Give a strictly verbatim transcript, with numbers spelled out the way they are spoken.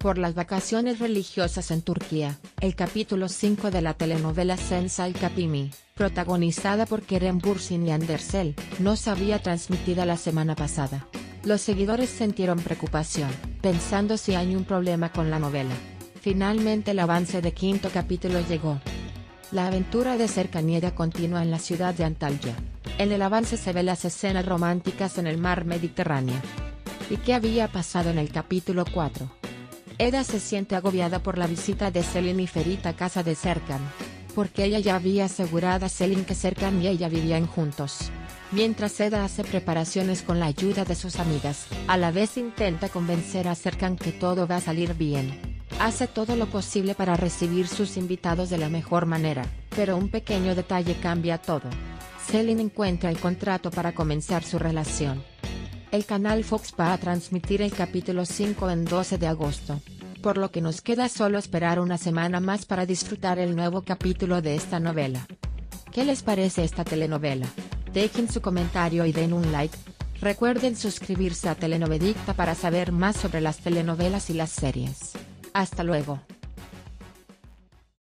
Por las vacaciones religiosas en Turquía, el capítulo cinco de la telenovela Sen Çal Kapımı, protagonizada por Kerem Bursin y Hande Ercel, no se había transmitida la semana pasada. Los seguidores sintieron preocupación, pensando si hay un problema con la novela. Finalmente el avance de quinto capítulo llegó. La aventura de Serkanieda continúa en la ciudad de Antalya. En el avance se ve las escenas románticas en el mar Mediterráneo. ¿Y qué había pasado en el capítulo cuatro? Eda se siente agobiada por la visita de Selin y Ferit a casa de Serkan, porque ella ya había asegurado a Selin que Serkan y ella vivían juntos. Mientras Eda hace preparaciones con la ayuda de sus amigas, a la vez intenta convencer a Serkan que todo va a salir bien. Hace todo lo posible para recibir sus invitados de la mejor manera, pero un pequeño detalle cambia todo. Selin encuentra el contrato para comenzar su relación. El canal Fox va a transmitir el capítulo cinco en doce de agosto, por lo que nos queda solo esperar una semana más para disfrutar el nuevo capítulo de esta novela. ¿Qué les parece esta telenovela? Dejen su comentario y den un like. Recuerden suscribirse a Telenovedicta para saber más sobre las telenovelas y las series. Hasta luego.